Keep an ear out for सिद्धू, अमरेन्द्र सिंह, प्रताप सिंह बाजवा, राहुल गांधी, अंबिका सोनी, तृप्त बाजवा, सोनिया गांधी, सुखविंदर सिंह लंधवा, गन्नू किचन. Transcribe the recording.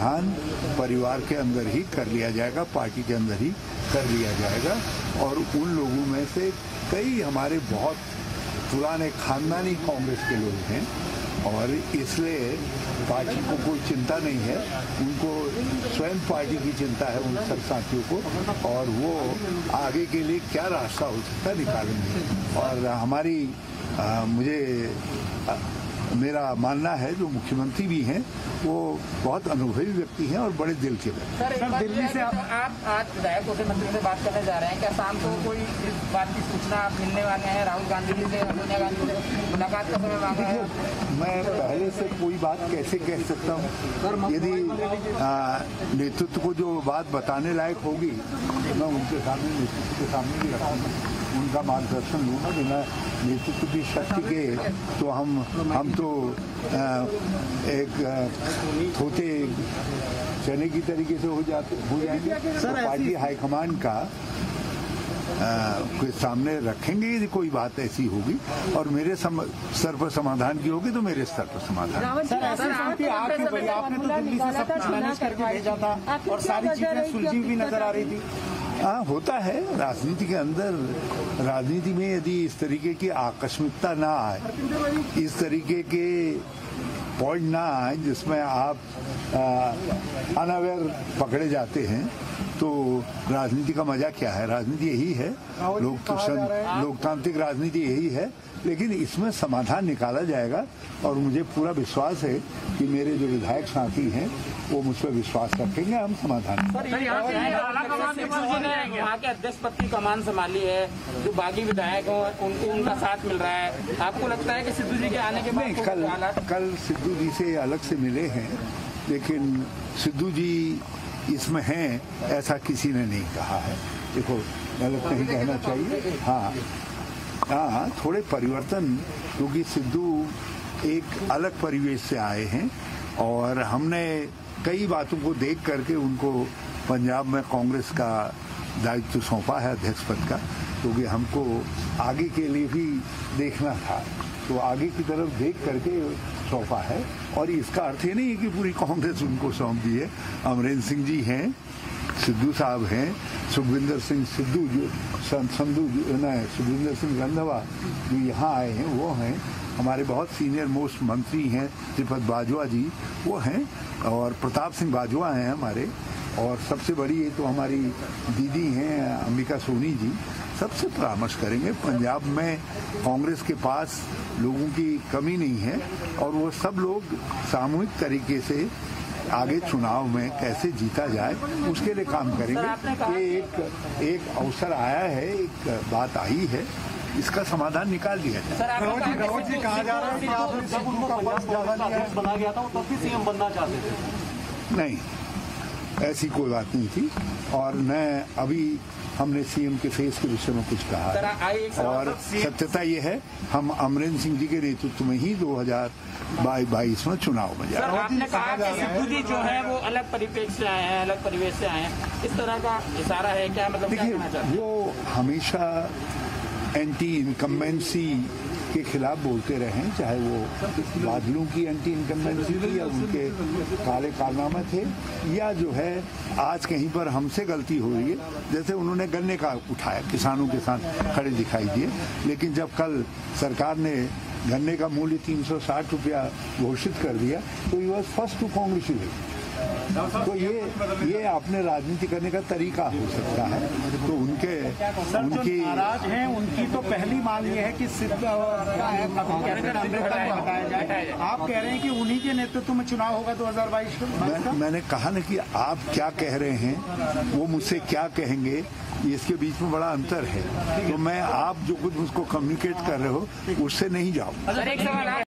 धान परिवार के अंदर ही कर लिया जाएगा, पार्टी के अंदर ही कर लिया जाएगा। और उन लोगों में से कई हमारे बहुत पुराने खानदानी कांग्रेस के लोग हैं और इसलिए पार्टी को कोई चिंता नहीं है, उनको स्वयं पार्टी की चिंता है, उन सब साथियों को, और वो आगे के लिए क्या रास्ता हो सकता है निकालेंगे। और हमारी मेरा मानना है जो मुख्यमंत्री भी हैं वो बहुत अनुभवी व्यक्ति हैं और बड़े दिल के व्यक्ति। सर, दिल्ली से आप आज विधायक होते मंत्री से बात करने जा रहे हैं, क्या शाम को कोई इस बात की सूचना आप मिलने वाले हैं? राहुल गांधी जी से, सोनिया गांधी से मुलाकात का समय मांगा है। मैं पहले से कोई बात कैसे कह सकता हूँ? यदि नेतृत्व को जो बात बताने लायक होगी मैं उनके सामने, नेतृत्व के सामने भी रखूँगा, उनका मार्गदर्शन लूँगा। बिना नेतृत्व की शक्ति के तो हम तो एक छोटे चने की तरीके से हो जाएंगे। पार्टी हाईकमान का के सामने रखेंगे यदि कोई बात ऐसी होगी, और मेरे स्तर पर समाधान की होगी तो मेरे स्तर पर समाधान। आपने तो दिल्ली से सब कुछ मैनेज करके भेजा था और सारी चीजें सुलझी भी नजर आ रही थी। हाँ, होता है राजनीति के अंदर, राजनीति में यदि इस तरीके की आकस्मिकता ना आए, इस तरीके के पॉइंट ना आए जिसमें आप अनअवेयर पकड़े जाते हैं, तो राजनीति का मजा क्या है? राजनीति यही है, लोकतांत्रिक राजनीति यही है, लेकिन इसमें समाधान निकाला जाएगा। और मुझे पूरा विश्वास है कि मेरे जो विधायक साथी हैं वो मुझ पर विश्वास रखेंगे, हम समाधान। यहाँ के अध्यक्ष पद की कमान संभाली है, जो बागी विधायक हैं उनको उनका साथ मिल रहा है, आपको लगता है कि सिद्धू जी के आने के बाद? कल सिद्धू जी से अलग से मिले हैं, लेकिन सिद्धू जी इसमें हैं ऐसा किसी ने नहीं कहा है। देखो, गलत नहीं कहना चाहिए। हाँ, थोड़े परिवर्तन, क्योंकि सिद्धू एक अलग परिवेश से आए हैं और हमने कई बातों को देख करके उनको पंजाब में कांग्रेस का दायित्व सौंपा है, अध्यक्ष पद का, क्योंकि हमको आगे के लिए भी देखना था, तो आगे की तरफ देख करके सौंपा है। और इसका अर्थ ये नहीं है कि पूरी कांग्रेस उनको सौंप दी है। अमरेन्द्र सिंह जी हैं, सिद्धू साहब हैं, सुखविंदर सिंह सुखविंदर सिंह लंधवा जो यहाँ आए हैं वो हैं, हमारे बहुत सीनियर मोस्ट मंत्री हैं तृप्त बाजवा जी वो हैं, और प्रताप सिंह बाजवा हैं हमारे, और सबसे बड़ी ये तो हमारी दीदी हैं अंबिका सोनी जी। सबसे परामर्श करेंगे। पंजाब में कांग्रेस के पास लोगों की कमी नहीं है और वो सब लोग सामूहिक तरीके से आगे चुनाव में कैसे जीता जाए उसके लिए काम करेंगे। ये एक अवसर आया है, एक बात आई है, इसका समाधान निकाल दिया जाए। राहुल जी कहा जा रहा है कि आपने सब उनका पक्ष बना गया था, तब भी सीएम बनना चाहते थे? नहीं, ऐसी कोई बात नहीं थी और न अभी हमने सीएम के फेस के विषय में कुछ कहा। और सत्यता ये है, हम अमरेन्द्र सिंह जी के नेतृत्व में ही 2022 में चुनाव में जा रहे हैं। आपने कहा कि सिद्धू जी जो है वो अलग परिप्रेक्ष्य से आए हैं, अलग परिवेश से आए हैं, इस तरह का इशारा है क्या? मतलब देखिए, वो हमेशा एंटी इनकम्बेंसी के खिलाफ बोलते रहें, चाहे वो बादलों की एंटी इनकम्बेंसी थी या उनके काले कारनामे थे या जो है आज कहीं पर हमसे गलती हो रही है, जैसे उन्होंने गन्ने का उठाया, किसानों के साथ खड़े दिखाई दिए, लेकिन जब कल सरकार ने गन्ने का मूल्य 360 रुपया घोषित कर दिया तो you was first to congratulate. तो ये आपने राजनीति करने का तरीका हो सकता है। तो उनकी नाराज हैं, उनकी तो पहली मांग ये है कि आप कह रहे हैं कि उन्हीं के नेतृत्व में चुनाव होगा 2022 का। मैंने कहा ना कि आप क्या कह रहे हैं वो मुझसे क्या कहेंगे, इसके बीच में बड़ा अंतर है। तो मैं आप जो कुछ मुझको कम्युनिकेट कर रहे हो उससे नहीं जाऊँ।